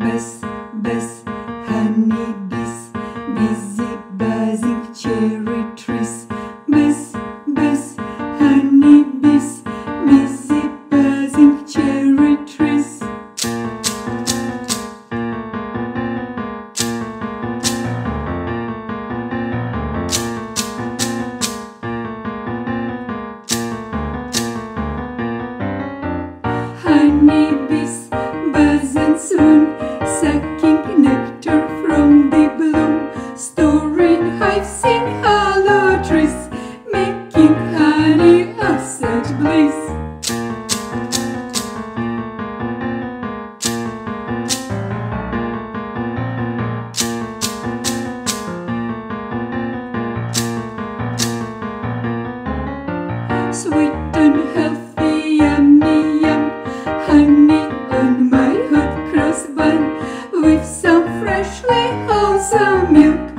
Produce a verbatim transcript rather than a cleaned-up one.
bez, bez, honey bees, busy buzzing cherry trees. Bez, bez, honey bees, busy buzzing cherry trees. Honey bees buzz and soon, sucking nectar from the bloom, storing hives in hollow trees, making honey of such bliss. Sweet and healthy, yummy, yum, honey on my hot cross bun with some freshly wholesome milk.